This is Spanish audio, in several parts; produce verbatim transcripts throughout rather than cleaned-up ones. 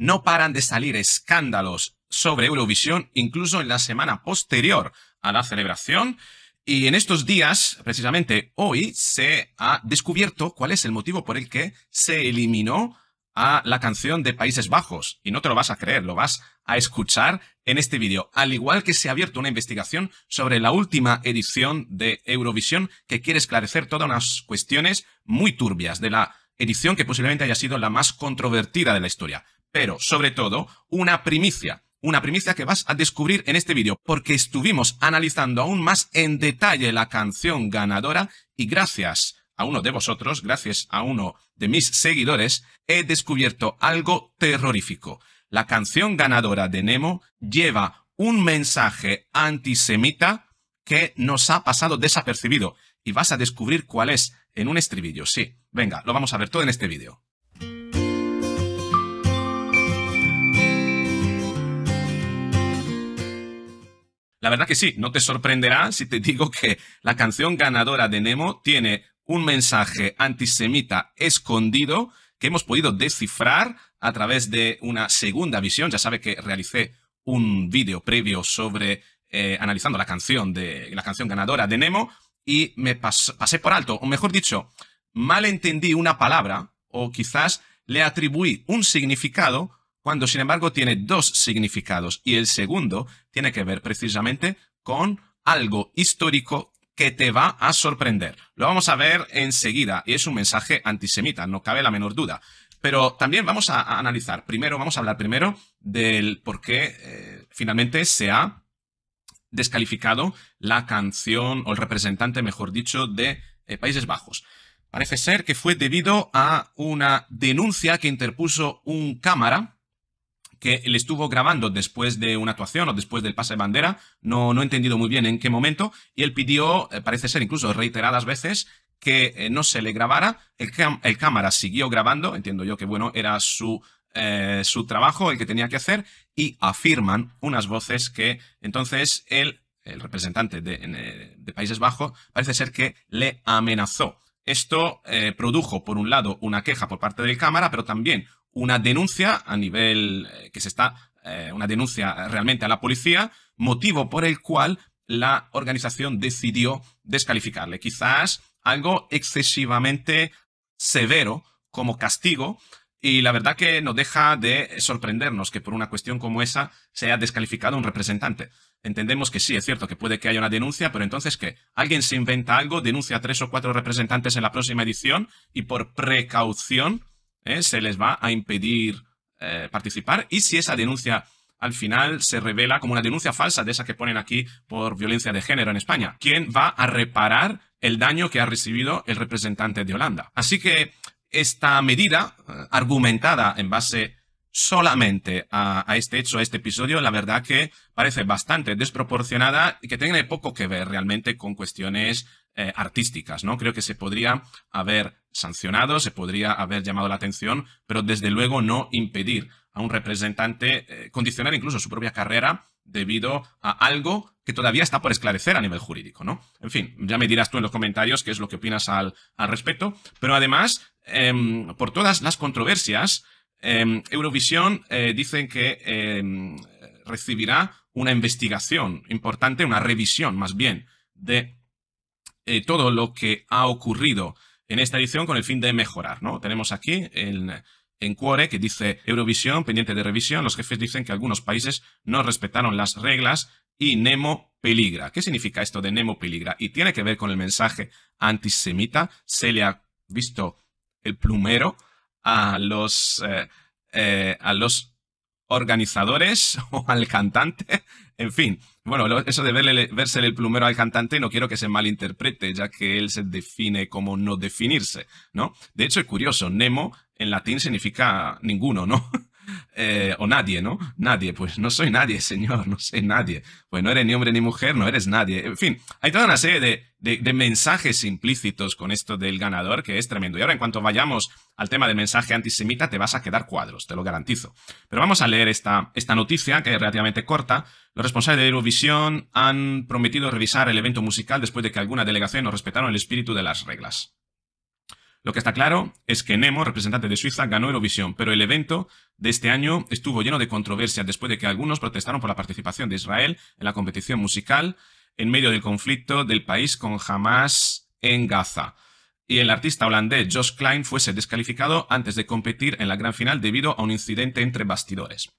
No paran de salir escándalos sobre Eurovisión, incluso en la semana posterior a la celebración. Y en estos días, precisamente hoy, se ha descubierto cuál es el motivo por el que se eliminó a la canción de Países Bajos. Y no te lo vas a creer, lo vas a escuchar en este vídeo. Al igual que se ha abierto una investigación sobre la última edición de Eurovisión, que quiere esclarecer todas unas cuestiones muy turbias de la edición que posiblemente haya sido la más controvertida de la historia. Pero, sobre todo, una primicia. Una primicia que vas a descubrir en este vídeo, porque estuvimos analizando aún más en detalle la canción ganadora y gracias a uno de vosotros, gracias a uno de mis seguidores, he descubierto algo terrorífico. La canción ganadora de Nemo lleva un mensaje antisemita que nos ha pasado desapercibido y vas a descubrir cuál es en un estribillo. Sí, venga, lo vamos a ver todo en este vídeo. La verdad que sí, no te sorprenderá si te digo que la canción ganadora de Nemo tiene un mensaje antisemita escondido que hemos podido descifrar a través de una segunda visión. Ya sabes que realicé un vídeo previo sobre eh, analizando la canción, de, la canción ganadora de Nemo y me pas, pasé por alto, o mejor dicho, malentendí una palabra o quizás le atribuí un significado cuando sin embargo tiene dos significados y el segundo tiene que ver precisamente con algo histórico que te va a sorprender. Lo vamos a ver enseguida y es un mensaje antisemita, no cabe la menor duda. Pero también vamos a, a analizar, primero vamos a hablar primero del por qué eh, finalmente se ha descalificado la canción o el representante, mejor dicho, de eh, Países Bajos. Parece ser que fue debido a una denuncia que interpuso un cámara que le estuvo grabando después de una actuación o después del pase de bandera, no, no he entendido muy bien en qué momento, y él pidió, eh, parece ser incluso reiteradas veces, que eh, no se le grabara, el, el cámara siguió grabando, entiendo yo que bueno, era su, eh, su trabajo, el que tenía que hacer, y afirman unas voces que entonces él, el representante de, de Países Bajos, parece ser que le amenazó. Esto eh, produjo, por un lado, una queja por parte del cámara, pero también una denuncia a nivel eh, que se está, eh, una denuncia realmente a la policía, motivo por el cual la organización decidió descalificarle. Quizás algo excesivamente severo como castigo y la verdad que no deja de sorprendernos que por una cuestión como esa sea descalificado un representante. Entendemos que sí, es cierto que puede que haya una denuncia, pero entonces ¿qué? Alguien se inventa algo, denuncia a tres o cuatro representantes en la próxima edición y por precaución Eh, se les va a impedir eh, participar y si esa denuncia al final se revela como una denuncia falsa de esa que ponen aquí por violencia de género en España, ¿quién va a reparar el daño que ha recibido el representante de Holanda? Así que esta medida, eh, argumentada en base solamente a, a este hecho, a este episodio, la verdad que parece bastante desproporcionada y que tiene poco que ver realmente con cuestiones eh, artísticas, ¿no? Creo que se podría haber sancionado, se podría haber llamado la atención, pero desde luego no impedir a un representante eh, condicionar incluso su propia carrera debido a algo que todavía está por esclarecer a nivel jurídico, ¿no? En fin, ya me dirás tú en los comentarios qué es lo que opinas al, al respecto, pero además, eh, por todas las controversias, Eh, Eurovisión eh, dicen que eh, recibirá una investigación importante, una revisión más bien de eh, todo lo que ha ocurrido en esta edición con el fin de mejorar, ¿no? Tenemos aquí en, en Quore que dice Eurovisión pendiente de revisión, los jefes dicen que algunos países no respetaron las reglas y Nemo peligra. ¿Qué significa esto de Nemo peligra? Y tiene que ver con el mensaje antisemita, se le ha visto el plumero a los, eh, eh, a los organizadores o al cantante. En fin, bueno, lo, eso de verle, verse el plumero al cantante no quiero que se malinterprete, ya que él se define como no definirse, ¿no? De hecho, es curioso, Nemo en latín significa ninguno, ¿no? Eh, o nadie, ¿no? Nadie, pues no soy nadie, señor, no soy nadie. Pues no eres ni hombre ni mujer, no eres nadie. En fin, hay toda una serie de, de, de mensajes implícitos con esto del ganador que es tremendo. Y ahora en cuanto vayamos al tema del mensaje antisemita te vas a quedar cuadros, te lo garantizo. Pero vamos a leer esta, esta noticia que es relativamente corta. Los responsables de Eurovisión han prometido revisar el evento musical después de que alguna delegación no respetaron el espíritu de las reglas. Lo que está claro es que Nemo, representante de Suiza, ganó Eurovisión, pero el evento de este año estuvo lleno de controversia después de que algunos protestaron por la participación de Israel en la competición musical en medio del conflicto del país con Hamas en Gaza. Y el artista holandés Josh Klein fuese descalificado antes de competir en la gran final debido a un incidente entre bastidores.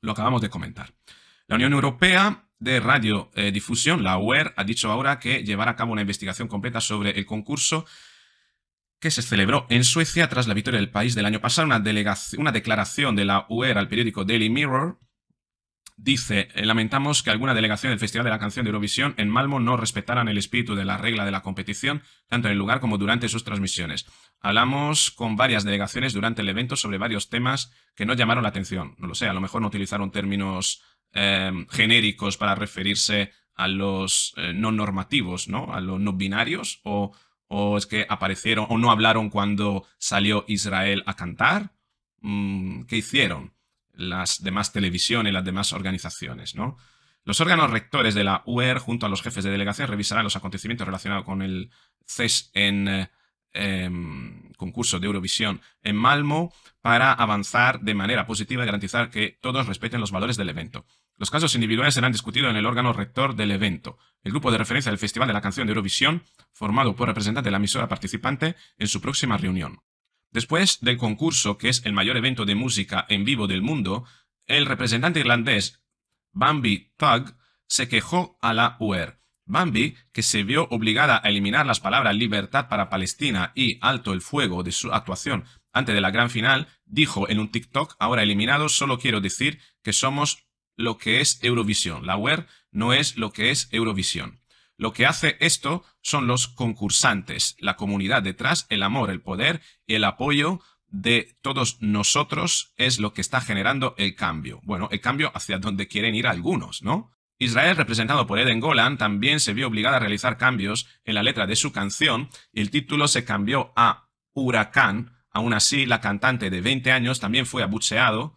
Lo acabamos de comentar. La Unión Europea de Radiodifusión, eh, la U E R, ha dicho ahora que llevará a cabo una investigación completa sobre el concurso que se celebró en Suecia tras la victoria del país del año pasado. Una, una declaración de la U E R al periódico Daily Mirror dice: lamentamos que alguna delegación del Festival de la Canción de Eurovisión en Malmo no respetaran el espíritu de la regla de la competición, tanto en el lugar como durante sus transmisiones. Hablamos con varias delegaciones durante el evento sobre varios temas que no llamaron la atención. No lo sé, a lo mejor no utilizaron términos Eh, genéricos para referirse a los eh, no normativos, ¿no? A los no binarios, o, o es que aparecieron o no hablaron cuando salió Israel a cantar. Mm, ¿qué hicieron las demás televisiones, las demás organizaciones, ¿no? Los órganos rectores de la U E R, junto a los jefes de delegación, revisarán los acontecimientos relacionados con el C E S en eh, Eh, concurso de Eurovisión en Malmo para avanzar de manera positiva y garantizar que todos respeten los valores del evento. Los casos individuales serán discutidos en el órgano rector del evento. El grupo de referencia del Festival de la Canción de Eurovisión, formado por representantes de la emisora participante, en su próxima reunión. Después del concurso, que es el mayor evento de música en vivo del mundo, el representante irlandés Bambi Thug se quejó a la U E R. Bambi, que se vio obligada a eliminar las palabras libertad para Palestina y alto el fuego de su actuación antes de la gran final, dijo en un TikTok ahora eliminado: solo quiero decir que somos lo que es Eurovisión. La U E R no es lo que es Eurovisión. Lo que hace esto son los concursantes, la comunidad detrás, el amor, el poder y el apoyo de todos nosotros es lo que está generando el cambio. Bueno, el cambio hacia donde quieren ir algunos, ¿no? Israel, representado por Eden Golan, también se vio obligada a realizar cambios en la letra de su canción y el título se cambió a Huracán. Aún así, la cantante de veinte años también fue abucheado,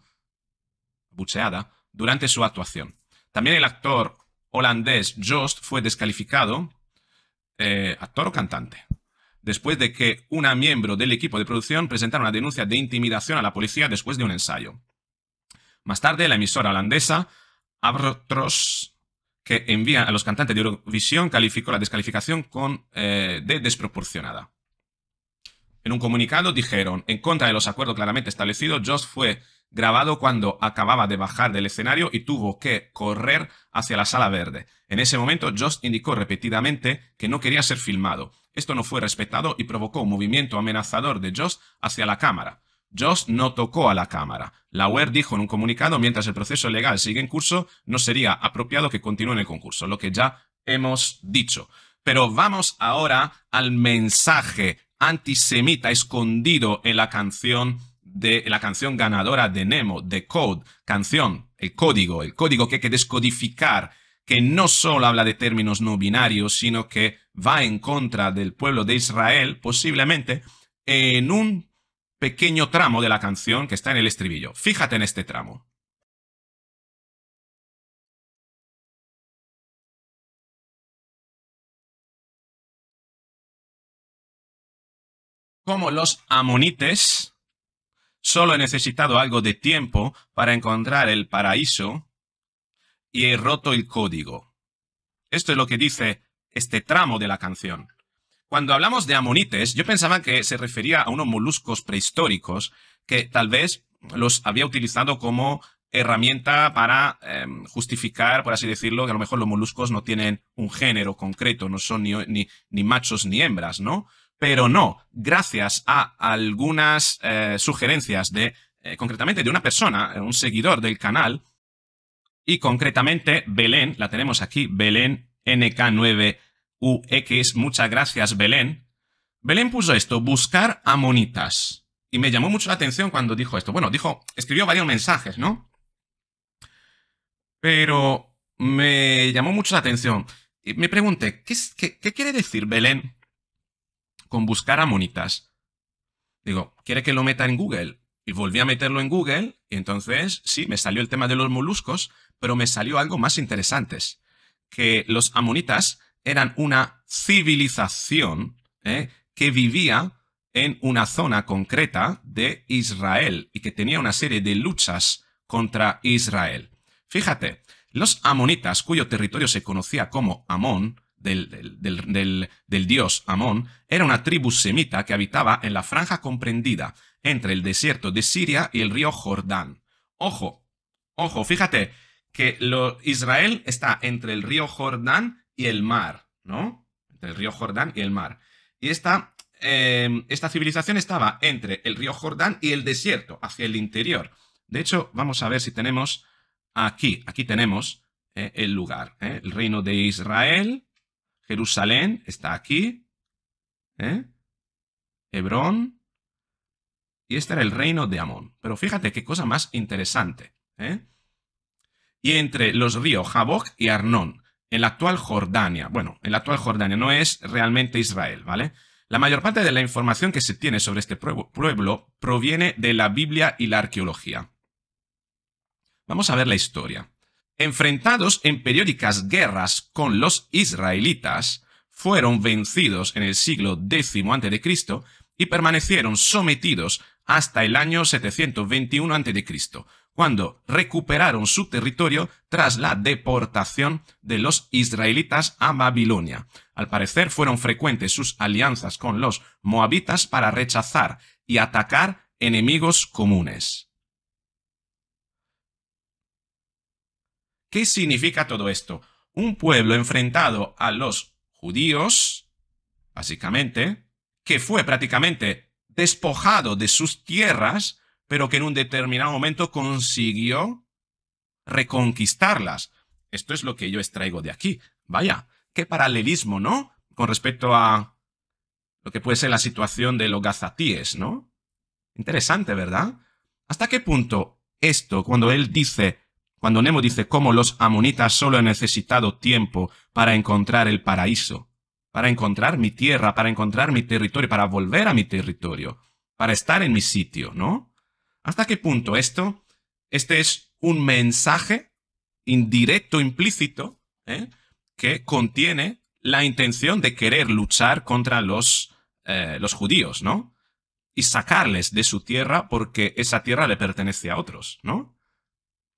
abucheada durante su actuación. También el actor holandés Joost fue descalificado, eh, actor o cantante, después de que una miembro del equipo de producción presentara una denuncia de intimidación a la policía después de un ensayo. Más tarde, la emisora holandesa Avrotros, que envía a los cantantes de Eurovisión, calificó la descalificación con, eh, de desproporcionada. En un comunicado dijeron: en contra de los acuerdos claramente establecidos, Josh fue grabado cuando acababa de bajar del escenario y tuvo que correr hacia la sala verde. En ese momento, Josh indicó repetidamente que no quería ser filmado. Esto no fue respetado y provocó un movimiento amenazador de Josh hacia la cámara. Josh no tocó a la cámara. La U E R dijo en un comunicado: mientras el proceso legal sigue en curso, no sería apropiado que continúe en el concurso, lo que ya hemos dicho. Pero vamos ahora al mensaje antisemita escondido en la canción de la canción ganadora de Nemo, The Code, canción, el código, el código que hay que descodificar, que no solo habla de términos no binarios, sino que va en contra del pueblo de Israel, posiblemente, en un pequeño tramo de la canción que está en el estribillo. Fíjate en este tramo. Como los amonites, solo he necesitado algo de tiempo para encontrar el paraíso y he roto el código. Esto es lo que dice este tramo de la canción. Cuando hablamos de amonites, yo pensaba que se refería a unos moluscos prehistóricos que tal vez los había utilizado como herramienta para eh, justificar, por así decirlo, que a lo mejor los moluscos no tienen un género concreto, no son ni, ni, ni machos ni hembras, ¿no? Pero no, gracias a algunas eh, sugerencias de, eh, concretamente de una persona, un seguidor del canal, y concretamente Belén, la tenemos aquí, Belén N K nueve U X, muchas gracias Belén. Belén puso esto: buscar amonitas. Y me llamó mucho la atención cuando dijo esto. Bueno, dijo, escribió varios mensajes, ¿no? Pero me llamó mucho la atención. Y me pregunté, ¿qué, qué, qué quiere decir Belén con buscar amonitas? Digo, ¿quiere que lo meta en Google? Y volví a meterlo en Google, y entonces, sí, me salió el tema de los moluscos, pero me salió algo más interesante, que los amonitas eran una civilización eh, que vivía en una zona concreta de Israel y que tenía una serie de luchas contra Israel. Fíjate, los amonitas, cuyo territorio se conocía como Amón, del, del, del, del, del dios Amón, era una tribu semita que habitaba en la franja comprendida entre el desierto de Siria y el río Jordán. Ojo, ojo, fíjate que lo, Israel está entre el río Jordán y el mar, ¿no? Entre el río Jordán y el mar. Y esta, eh, esta civilización estaba entre el río Jordán y el desierto, hacia el interior. De hecho, vamos a ver si tenemos aquí, aquí tenemos eh, el lugar, eh, el reino de Israel, Jerusalén está aquí, eh, Hebrón, y este era el reino de Amón. Pero fíjate qué cosa más interesante, eh. Y entre los ríos Jaboc y Arnón, en la actual Jordania. Bueno, en la actual Jordania no es realmente Israel, ¿vale? La mayor parte de la información que se tiene sobre este pueblo proviene de la Biblia y la arqueología. Vamos a ver la historia. Enfrentados en periódicas guerras con los israelitas, fueron vencidos en el siglo décimo antes de Cristo y permanecieron sometidos hasta el año setecientos veintiuno antes de Cristo, cuando recuperaron su territorio tras la deportación de los israelitas a Babilonia. Al parecer fueron frecuentes sus alianzas con los moabitas para rechazar y atacar enemigos comunes. ¿Qué significa todo esto? Un pueblo enfrentado a los judíos, básicamente, que fue prácticamente despojado de sus tierras, pero que en un determinado momento consiguió reconquistarlas. Esto es lo que yo extraigo de aquí. Vaya, qué paralelismo, ¿no? Con respecto a lo que puede ser la situación de los gazatíes, ¿no? Interesante, ¿verdad? ¿Hasta qué punto esto, cuando él dice, cuando Nemo dice cómo los amonitas solo han necesitado tiempo para encontrar el paraíso, para encontrar mi tierra, para encontrar mi territorio, para volver a mi territorio, para estar en mi sitio, ¿no? ¿Hasta qué punto esto, este es un mensaje indirecto, implícito, ¿eh? que contiene la intención de querer luchar contra los, eh, los judíos, ¿no? Y sacarles de su tierra porque esa tierra le pertenece a otros, ¿no?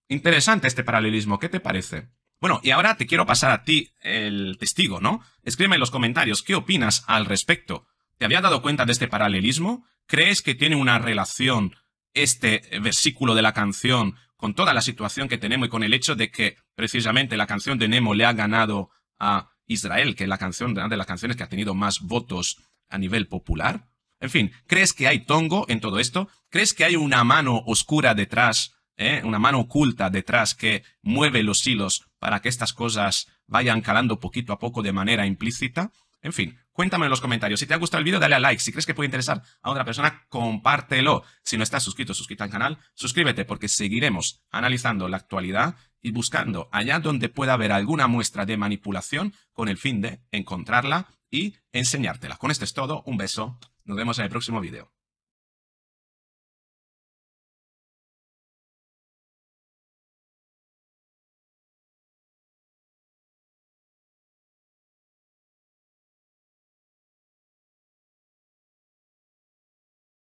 Interesante este paralelismo, ¿qué te parece? Bueno, y ahora te quiero pasar a ti el testigo, ¿no? Escríbeme en los comentarios qué opinas al respecto. ¿Te habías dado cuenta de este paralelismo? ¿Crees que tiene una relación este versículo de la canción con toda la situación que tenemos y con el hecho de que precisamente la canción de Nemo le ha ganado a Israel, que es la canción, una de las canciones que ha tenido más votos a nivel popular? En fin, ¿crees que hay tongo en todo esto? ¿Crees que hay una mano oscura detrás, eh, una mano oculta detrás que mueve los hilos para que estas cosas vayan calando poquito a poco de manera implícita? En fin, cuéntame en los comentarios. Si te ha gustado el vídeo, dale a like. Si crees que puede interesar a otra persona, compártelo. Si no estás suscrito, suscríbete al canal, suscríbete porque seguiremos analizando la actualidad y buscando allá donde pueda haber alguna muestra de manipulación con el fin de encontrarla y enseñártela. Con esto es todo. Un beso. Nos vemos en el próximo vídeo.